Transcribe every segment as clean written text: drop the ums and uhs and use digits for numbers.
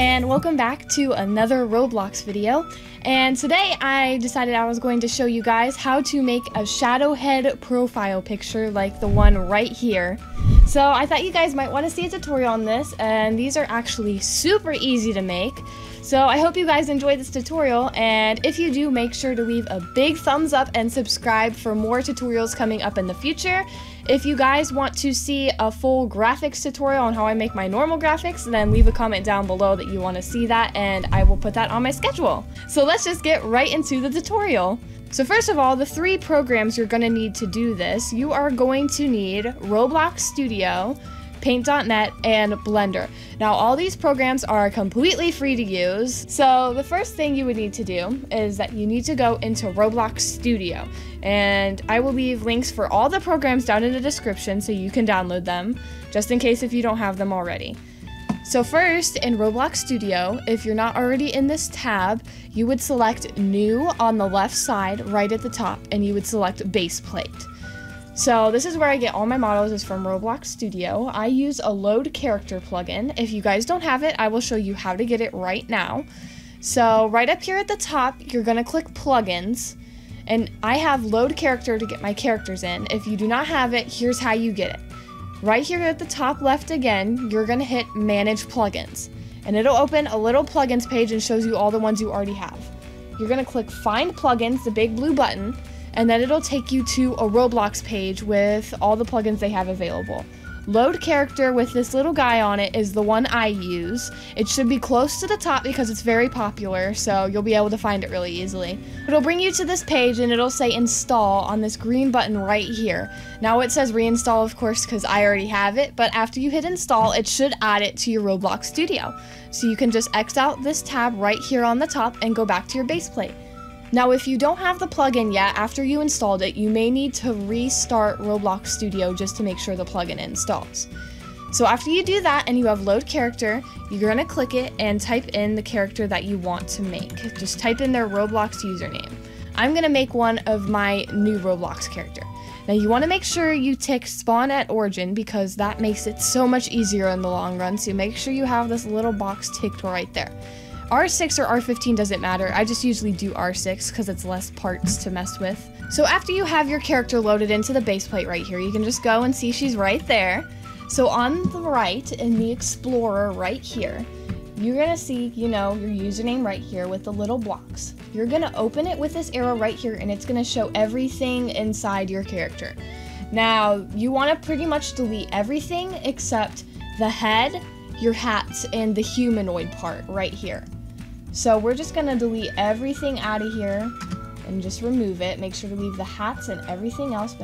and welcome back to another Roblox video. And today I decided I was going to show you guys how to make a shadow head profile picture like the one right here. So I thought you guys might want to see a tutorial on this, and these are actually super easy to make. So I hope you guys enjoyed this tutorial, and if you do, make sure to leave a big thumbs up and subscribe for more tutorials coming up in the future. If you guys want to see a full graphics tutorial on how I make my normal graphics, then leave a comment down below that you want to see that, and I will put that on my schedule. So let's just get right into the tutorial. So first of all, the three programs you're going to need to do this, you are going to need Roblox Studio, Paint.net, and Blender. Now all these programs are completely free to use. So the first thing you would need to do is that you need to go into Roblox Studio, and I will leave links for all the programs down in the description so you can download them, just in case if you don't have them already. So first, in Roblox Studio, if you're not already in this tab, you would select New on the left side right at the top, and you would select Base Plate. So this is where I get all my models, is from Roblox Studio. I use a load character plugin. If you guys don't have it, I will show you how to get it right now. So right up here at the top, you're gonna click plugins, and I have load character to get my characters in. If you do not have it, here's how you get it. Right here at the top left again, you're gonna hit manage plugins, and it'll open a little plugins page and shows you all the ones you already have. You're gonna click find plugins, the big blue button, and then it'll take you to a Roblox page with all the plugins they have available. Load character with this little guy on it is the one I use. It should be close to the top because it's very popular, so you'll be able to find it really easily. It'll bring you to this page, and it'll say install on this green button right here. Now it says reinstall, of course, because I already have it, but after you hit install, it should add it to your Roblox Studio. So you can just X out this tab right here on the top and go back to your base plate. Now if you don't have the plugin yet, after you installed it, you may need to restart Roblox Studio just to make sure the plugin installs. So after you do that and you have load character, you're going to click it and type in the character that you want to make. Just type in their Roblox username. I'm going to make one of my new Roblox character. Now you want to make sure you tick spawn at origin because that makes it so much easier in the long run, so make sure you have this little box ticked right there. R6 or R15 doesn't matter, I just usually do R6 because it's less parts to mess with. So after you have your character loaded into the base plate right here, you can just go and see she's right there. So on the right, in the Explorer right here, you're going to see, you know, your username right here with the little blocks. You're going to open it with this arrow right here, and it's going to show everything inside your character. Now, you want to pretty much delete everything except the head, your hats, and the humanoid part right here. So we're just going to delete everything out of here and just remove it. Make sure to leave the hats and everything else.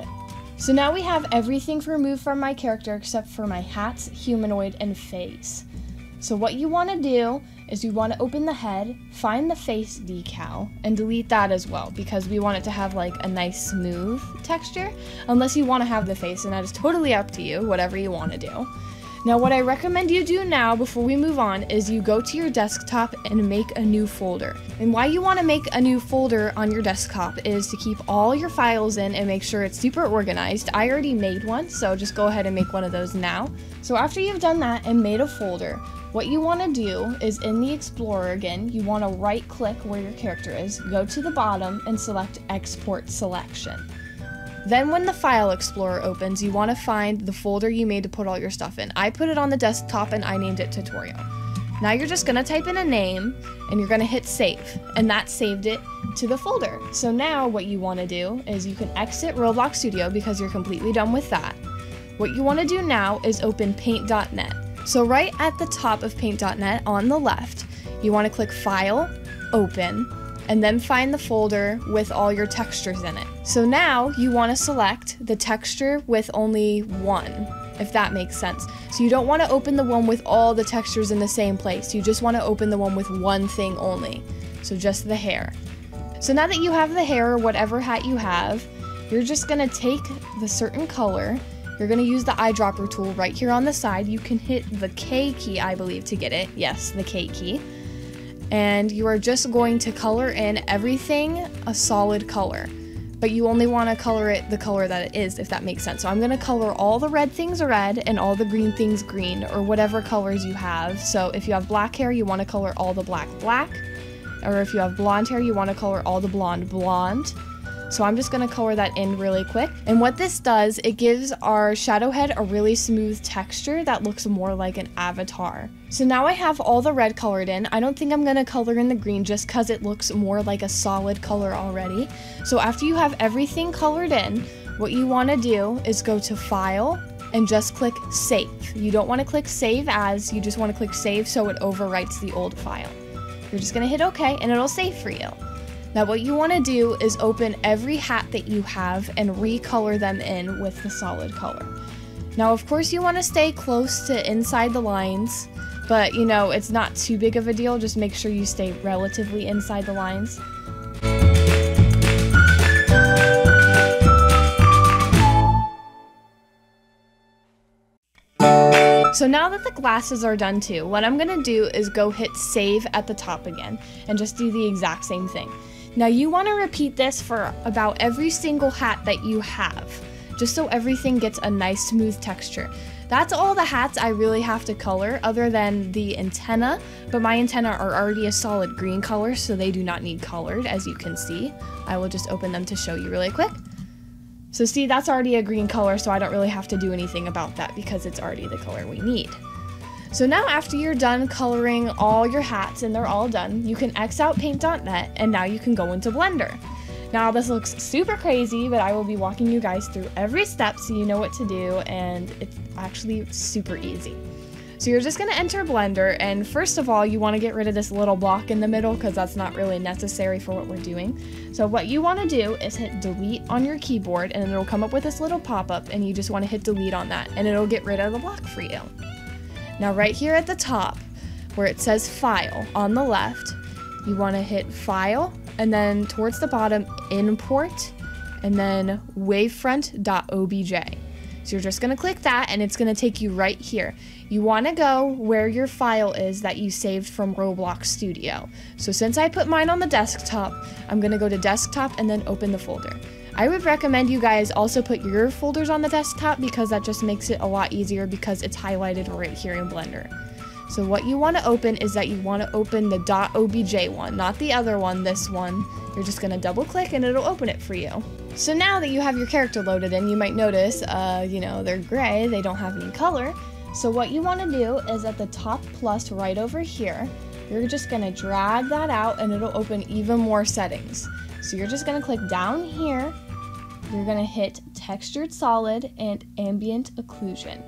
So now we have everything removed from my character except for my hats, humanoid, and face. So what you want to do is you want to open the head, find the face decal, and delete that as well because we want it to have like a nice smooth texture, unless you want to have the face, and that is totally up to you, whatever you want to do. Now what I recommend you do now before we move on is you go to your desktop and make a new folder. And why you want to make a new folder on your desktop is to keep all your files in and make sure it's super organized. I already made one, so just go ahead and make one of those now. So after you've done that and made a folder, what you want to do is in the Explorer again, you want to right click where your character is, go to the bottom and select Export Selection. Then when the File Explorer opens, you want to find the folder you made to put all your stuff in. I put it on the desktop and I named it Tutorial. Now you're just going to type in a name and you're going to hit Save, and that saved it to the folder. So now what you want to do is you can exit Roblox Studio because you're completely done with that. What you want to do now is open Paint.net. So right at the top of Paint.net on the left, you want to click File, Open, and then find the folder with all your textures in it. So now you want to select the texture with only one, if that makes sense. So you don't want to open the one with all the textures in the same place. You just want to open the one with one thing only. So just the hair. So now that you have the hair or whatever hat you have, you're just going to take the certain color. You're going to use the eyedropper tool right here on the side. You can hit the K key, I believe, to get it. Yes, the K key. And you are just going to color in everything a solid color. but you only want to color it the color that it is, if that makes sense. So I'm going to color all the red things red and all the green things green, or whatever colors you have. So if you have black hair, you want to color all the black black, or if you have blonde hair, you want to color all the blonde blonde. So I'm just going to color that in really quick. And what this does, it gives our shadow head a really smooth texture that looks more like an avatar. So now I have all the red colored in. I don't think I'm going to color in the green just because it looks more like a solid color already. So after you have everything colored in, what you want to do is go to File and just click Save. You don't want to click Save As, you just want to click Save so it overwrites the old file. You're just going to hit OK and it'll save for you. Now what you want to do is open every hat that you have and recolor them in with the solid color. Now of course you want to stay close to inside the lines, but you know, it's not too big of a deal, just make sure you stay relatively inside the lines. So now that the glasses are done too, what I'm going to do is go hit Save at the top again and just do the exact same thing. Now you want to repeat this for about every single hat that you have, just so everything gets a nice smooth texture. That's all the hats I really have to color other than the antenna, but my antenna are already a solid green color, so they do not need colored, as you can see. I will just open them to show you really quick. So see, that's already a green color, so I don't really have to do anything about that because it's already the color we need. So now after you're done coloring all your hats and they're all done, you can X out Paint.net and now you can go into Blender. Now this looks super crazy, but I will be walking you guys through every step so you know what to do, and it's actually super easy. So you're just going to enter Blender, and first of all you want to get rid of this little block in the middle because that's not really necessary for what we're doing. So what you want to do is hit delete on your keyboard and it'll come up with this little pop-up, and you just want to hit delete on that and it'll get rid of the block for you. Now right here at the top where it says File on the left, you want to hit File and then towards the bottom Import and then Wavefront.obj. So you're just going to click that and it's going to take you right here. You want to go where your file is that you saved from Roblox Studio. So since I put mine on the desktop, I'm going to go to desktop and then open the folder. I would recommend you guys also put your folders on the desktop because that just makes it a lot easier because it's highlighted right here in Blender. So what you want to open is that you want to open the .obj one, not the other one, this one. You're just going to double click and it'll open it for you. So now that you have your character loaded in, you might notice, you know, they're gray, they don't have any color. So what you want to do is at the top plus right over here, you're just going to drag that out and it'll open even more settings. So you're just going to click down here, you're going to hit Textured Solid and Ambient Occlusion.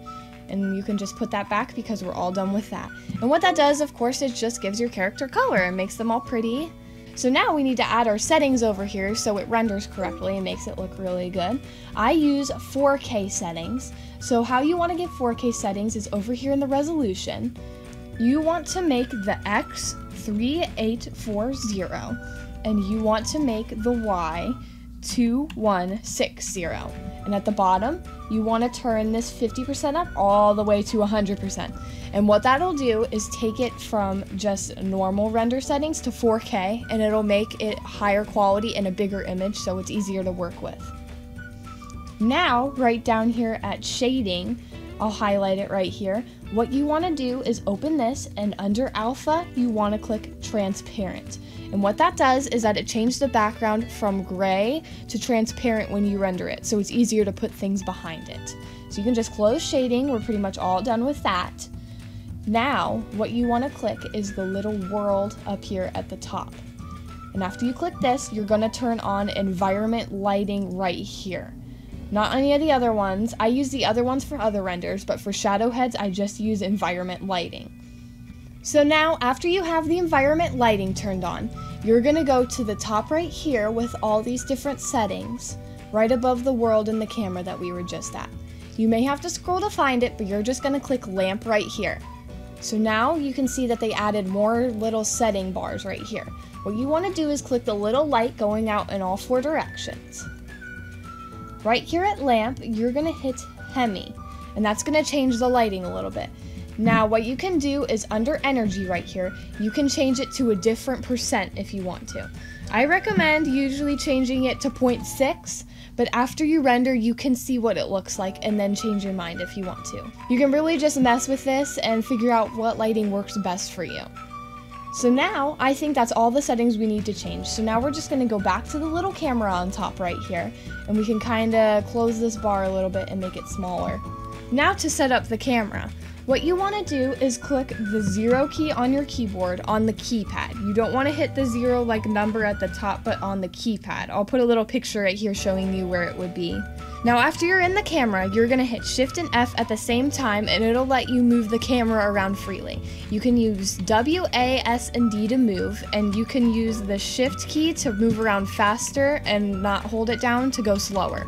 And you can just put that back because we're all done with that. And what that does, of course, is just gives your character color and makes them all pretty. So now we need to add our settings over here so it renders correctly and makes it look really good. I use 4K settings. So how you want to get 4K settings is over here in the resolution. You want to make the X 3840 and you want to make the Y 2160. And at the bottom, you want to turn this 50% up all the way to 100%. And what that'll do is take it from just normal render settings to 4K, and it'll make it higher quality and a bigger image so it's easier to work with. Now, right down here at shading, I'll highlight it right here. What you want to do is open this, and under alpha, you want to click transparent. And what that does is that it changes the background from gray to transparent when you render it, so it's easier to put things behind it. So you can just close shading, we're pretty much all done with that. Now, what you want to click is the little world up here at the top. And after you click this, you're going to turn on environment lighting right here. Not any of the other ones. I use the other ones for other renders, but for shadow heads, I just use environment lighting. So now, after you have the environment lighting turned on, you're going to go to the top right here with all these different settings, right above the world and the camera that we were just at. You may have to scroll to find it, but you're just going to click lamp right here. So now you can see that they added more little setting bars right here. What you want to do is click the little light going out in all four directions. Right here at lamp, you're going to hit Hemi, and that's going to change the lighting a little bit. Now what you can do is under energy right here, you can change it to a different percent if you want to. I recommend usually changing it to 0.6, but after you render you can see what it looks like and then change your mind if you want to. You can really just mess with this and figure out what lighting works best for you. So now, I think that's all the settings we need to change. So now we're just going to go back to the little camera on top right here, and we can kind of close this bar a little bit and make it smaller. Now to set up the camera. What you want to do is click the 0 key on your keyboard on the keypad. You don't want to hit the 0 like number at the top, but on the keypad. I'll put a little picture right here showing you where it would be. Now after you're in the camera, you're going to hit Shift and F at the same time, and it'll let you move the camera around freely. You can use W, A, S, and D to move, and you can use the Shift key to move around faster and not hold it down to go slower.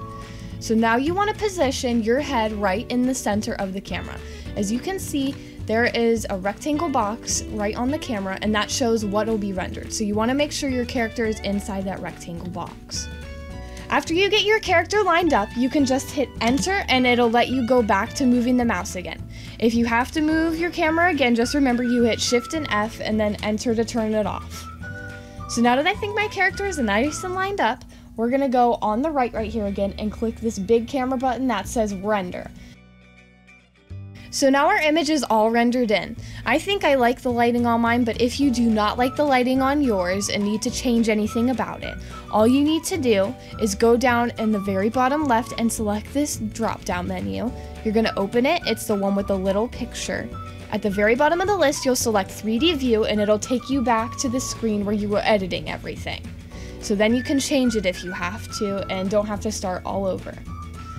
So now you want to position your head right in the center of the camera. As you can see, there is a rectangle box right on the camera, and that shows what will be rendered. So you want to make sure your character is inside that rectangle box. After you get your character lined up, you can just hit enter and it'll let you go back to moving the mouse again. If you have to move your camera again, just remember you hit Shift and F and then enter to turn it off. So now that I think my character is nice and lined up, we're gonna go on the right here again and click this big camera button that says render. So now our image is all rendered in. I think I like the lighting on mine, but if you do not like the lighting on yours and need to change anything about it, all you need to do is go down in the very bottom left and select this drop-down menu. You're gonna open it, it's the one with the little picture. At the very bottom of the list, you'll select 3D view and it'll take you back to the screen where you were editing everything. So then you can change it if you have to and don't have to start all over.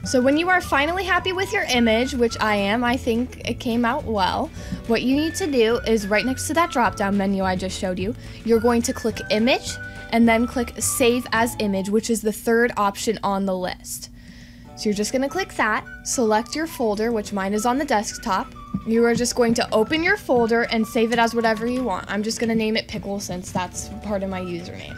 So when you are finally happy with your image, which I am, I think it came out well, what you need to do is right next to that drop-down menu I just showed you, you're going to click Image and then click Save as Image, which is the third option on the list. So you're just going to click that, select your folder, which mine is on the desktop. You are just going to open your folder and save it as whatever you want. I'm just going to name it Pickle since that's part of my username.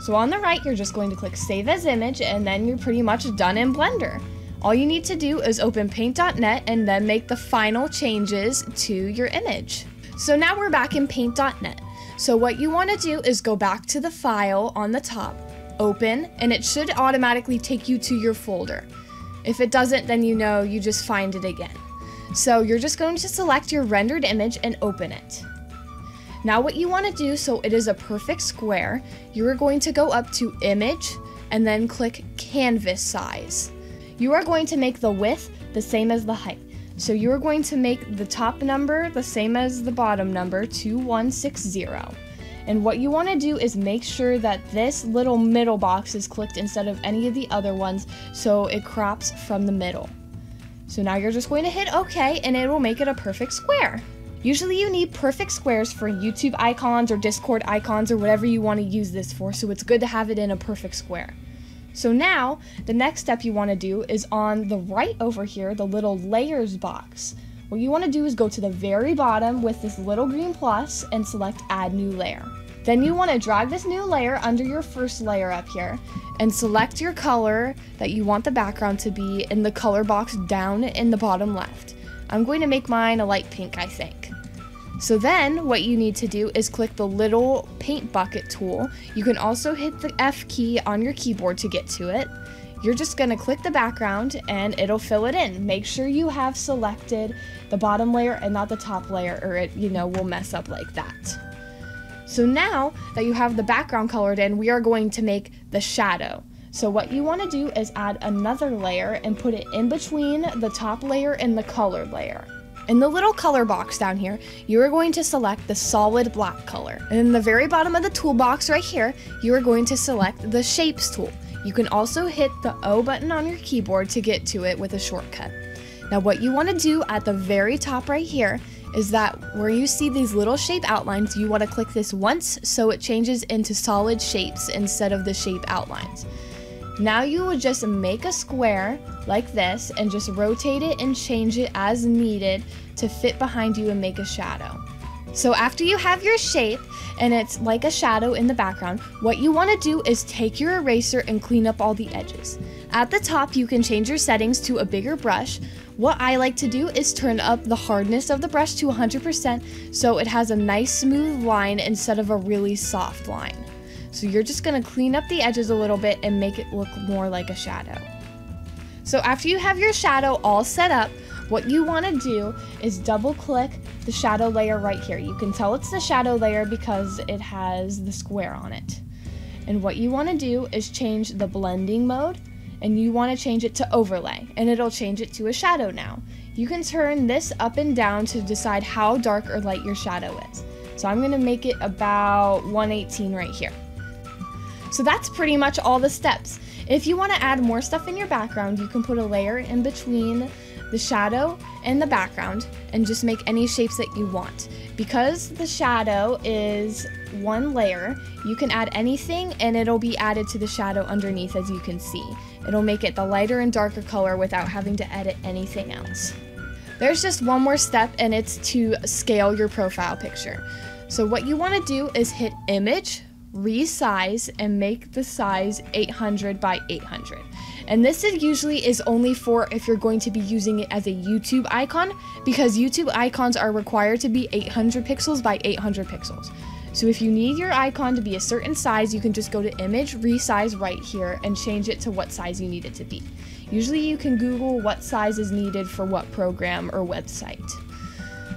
So on the right, you're just going to click Save as Image, and then you're pretty much done in Blender. All you need to do is open Paint.net and then make the final changes to your image. So now we're back in Paint.net. So what you want to do is go back to the file on the top, open, and it should automatically take you to your folder. If it doesn't, then you know you just find it again. So you're just going to select your rendered image and open it. Now what you want to do, so it is a perfect square, you are going to go up to Image and then click Canvas Size. You are going to make the width the same as the height. So you are going to make the top number the same as the bottom number, 2160. And what you want to do is make sure that this little middle box is clicked instead of any of the other ones, so it crops from the middle. So now you're just going to hit OK and it will make it a perfect square. Usually you need perfect squares for YouTube icons or Discord icons or whatever you want to use this for, so it's good to have it in a perfect square. So now, the next step you want to do is on the right over here, the little layers box. What you want to do is go to the very bottom with this little green plus and select Add New Layer. Then you want to drag this new layer under your first layer up here and select your color that you want the background to be in the color box down in the bottom left. I'm going to make mine a light pink, I think. So then what you need to do is click the little paint bucket tool. You can also hit the F key on your keyboard to get to it. You're just going to click the background and it'll fill it in. Make sure you have selected the bottom layer and not the top layer, or it, you know, will mess up like that. So now that you have the background colored in, we are going to make the shadow. So what you want to do is add another layer and put it in between the top layer and the colored layer. In the little color box down here, you are going to select the solid black color. And in the very bottom of the toolbox right here, you are going to select the shapes tool. You can also hit the O button on your keyboard to get to it with a shortcut. Now what you want to do at the very top right here is that where you see these little shape outlines, you want to click this once so it changes into solid shapes instead of the shape outlines. Now you would just make a square like this and just rotate it and change it as needed to fit behind you and make a shadow. So after you have your shape and it's like a shadow in the background, what you want to do is take your eraser and clean up all the edges. At the top you can change your settings to a bigger brush, What I like to do is turn up the hardness of the brush to 100% so it has a nice smooth line instead of a really soft line. So you're just going to clean up the edges a little bit and make it look more like a shadow. So after you have your shadow all set up, what you want to do is double click the shadow layer right here. You can tell it's the shadow layer because it has the square on it. And what you want to do is change the blending mode, and you want to change it to overlay, and it'll change it to a shadow now. You can turn this up and down to decide how dark or light your shadow is. So I'm going to make it about 118 right here. So that's pretty much all the steps. If you want to add more stuff in your background, you can put a layer in between the shadow and the background and just make any shapes that you want. Because the shadow is one layer, you can add anything and it'll be added to the shadow underneath, as you can see. It'll make it the lighter and darker color without having to edit anything else. There's just one more step, and it's to scale your profile picture. So what you want to do is hit Image, Resize, and make the size 800 by 800. And this is usually only for if you're going to be using it as a YouTube icon, because YouTube icons are required to be 800 pixels by 800 pixels. So if you need your icon to be a certain size, you can just go to Image, Resize right here, and change it to what size you need it to be. Usually you can Google what size is needed for what program or website.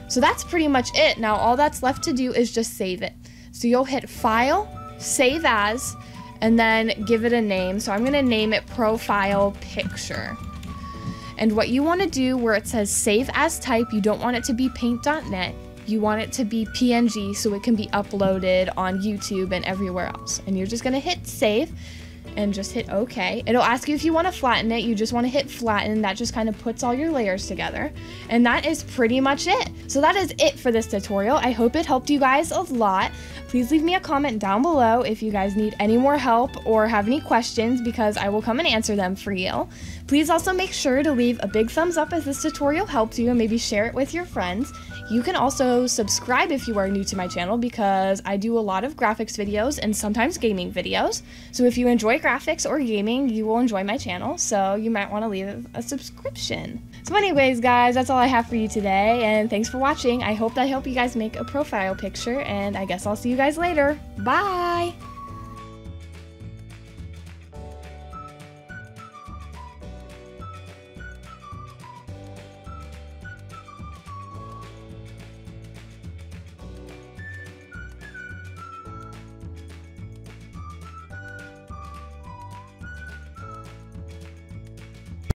So that's pretty much it. Now all that's left to do is just save it. So you'll hit File, Save As, and then give it a name. So I'm going to name it Profile Picture. And what you want to do, where it says Save As Type, you don't want it to be Paint.net. You want it to be PNG so it can be uploaded on YouTube and everywhere else. And you're just going to hit Save and just hit OK. It'll ask you if you want to flatten it. You just want to hit Flatten. That just kind of puts all your layers together. And that is pretty much it. So that is it for this tutorial. I hope it helped you guys a lot. Please leave me a comment down below if you guys need any more help or have any questions, because I will come and answer them for you. Please also make sure to leave a big thumbs up if this tutorial helped you, and maybe share it with your friends. You can also subscribe if you are new to my channel, because I do a lot of graphics videos and sometimes gaming videos. So if you enjoy graphics or gaming, you will enjoy my channel, so you might want to leave a subscription. So anyways guys, that's all I have for you today, and thanks for watching. I hope that helped you guys make a profile picture, and I guess I'll see you guys later. Bye!